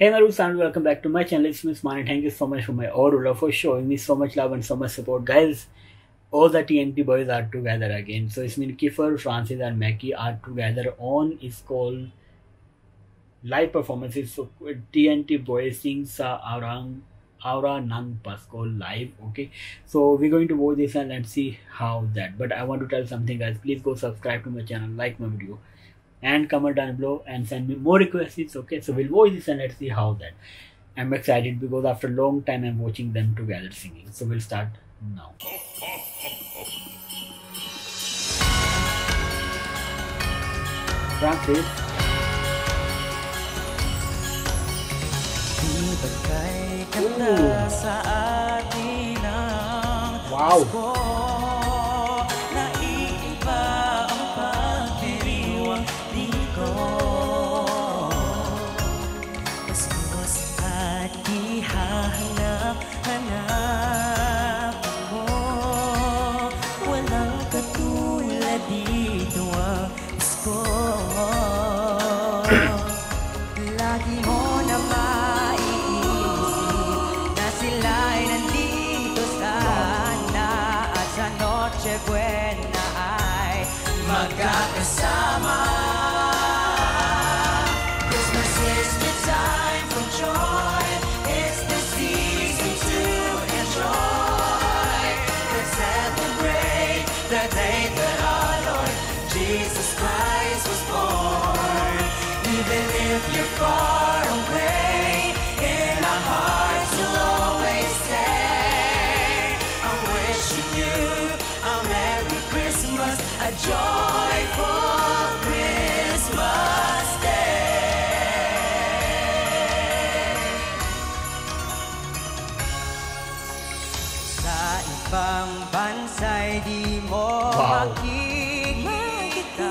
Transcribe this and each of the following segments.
Hey my roots, and welcome back to my channel. It's Miss Mani. Thank you so much for my Aurora for showing me so much love and so much support, guys. All the TNT boys are together again. So it's mean Kiefer, Francis and Mackie are together on is called live performances. So TNT boys sing Sa Araw Ng Pasko live. Okay, so we're going to watch this and let's see how that. But I want to tell something, guys. Please go subscribe to my channel, like my video, and comment down below and send me more requests. Okay, so we'll watch this and let's see how that. I'm excited because after a long time I'm watching them together singing. So we'll start now. Francis. Wow. Wow.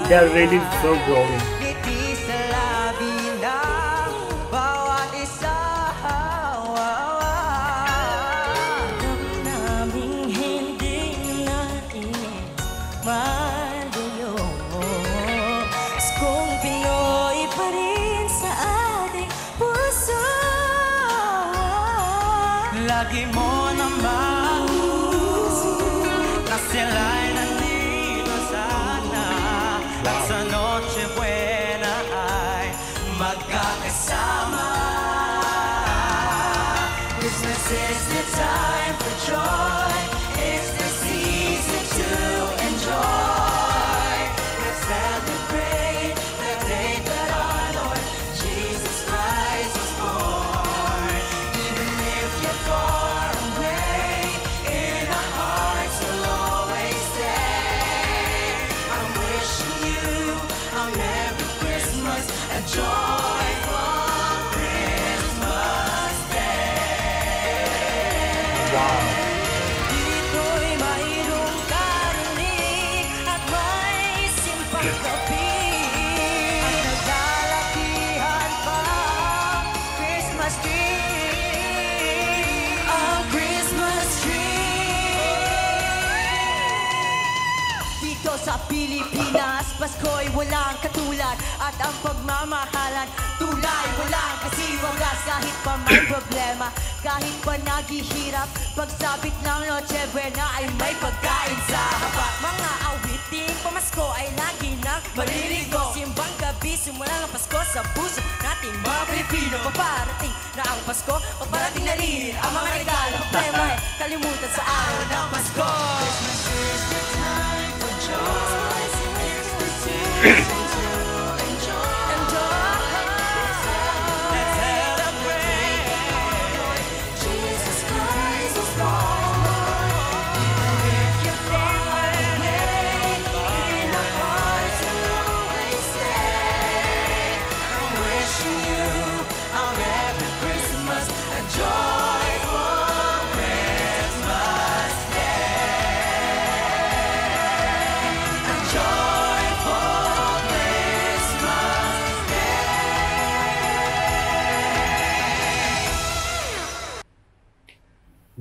They're really so growing. Lagi mo naman kasi sila'y nandito sana. At sa Noche Buena ay magkakasama. Christmas is the time for joy. It's the season to enjoy. Let's celebrate the day that our Lord Jesus Christ was born. Even if you're far away, in our hearts we'll always stay. I'm wishing you a Merry Christmas, a joyful Christmas Day. Wow. Sa Pilipinas, Pasko'y walang katulad. At ang pagmamahalan, tulay walang kasiwagas. Kahit pa may problema, kahit pa naghihirap, pagsabit ng Noche Buena ay may pagkain sa haba. Mga awitin pamasko ay lagi na maririgo. Simbang gabi, simula ng Pasko sa puso nating mga Pilipino. Paparating na ang Pasko, paparating na rin ang mga regalo. Kaya may kalimutan sa araw ng Pasko. Christmas is the time for joy. It's the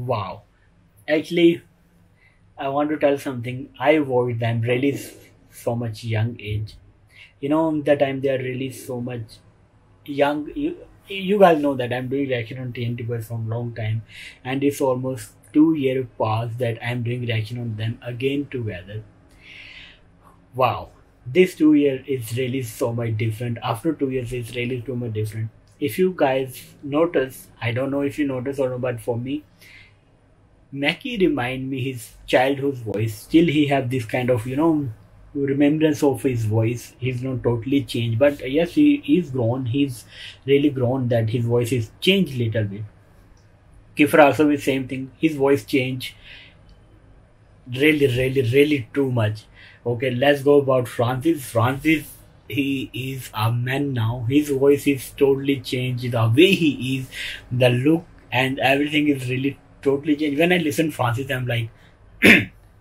wow. Actually, I want to tell something. I watched them really so much young age. You know, that time they are really so much young. you guys know that I'm doing reaction on TNT Boys from long time, and it's almost 2 years past that I'm doing reaction on them again together. Wow, this 2 years is really so much different. After 2 years, it's really so much different. If you guys notice, I don't know if you notice or not, but for me, Mackie remind me his childhood voice. Still he have this kind of, you know, remembrance of his voice. He's not totally changed, but yes, he is grown. He's really grown, that his voice is changed little bit. Kifra also is same thing. His voice changed really too much. Okay, let's go about Francis. He is a man now. His voice is totally changed. The way he is, the look and everything is really totally changed. When I listen Francis, I'm like,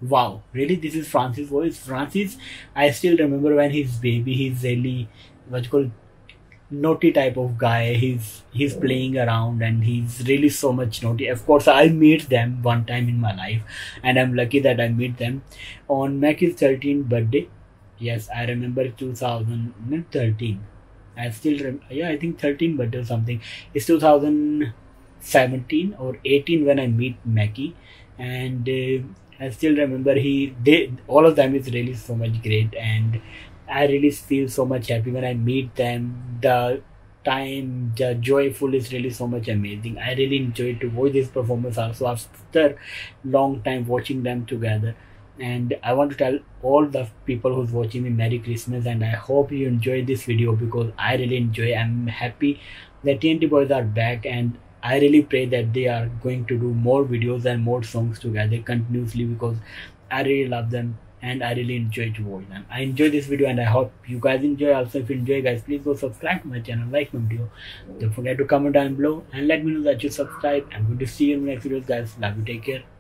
wow, really, this is Francis' voice. Francis, I still remember when he's baby, he's really, what's called, naughty type of guy. He's playing around and he's really so much naughty. Of course, I meet them one time in my life, and I'm lucky that I meet them on Mackie's 13th birthday. Yes, I remember 2013. I still remember, yeah, I think 13 birthday or something. It's 2017 or 18 when I meet Mackie, and I still remember all of them is really so much great, and I really feel so much happy when I meet them. The time, the joyful is really so much amazing. I really enjoyed to watch this performance also after long time watching them together. And I want to tell all the people who's watching me Merry Christmas, and I hope you enjoyed this video, because I really enjoy. I'm happy that TNT Boys are back, and I really pray that they are going to do more videos and more songs together continuously, because I really love them and I really enjoy to watch them. I enjoy this video and I hope you guys enjoy. Also, if you enjoy, guys, please go subscribe to my channel, like my video. Don't forget to comment down below and let me know that you subscribe. I'm going to see you in the next videos, guys. Love you, take care.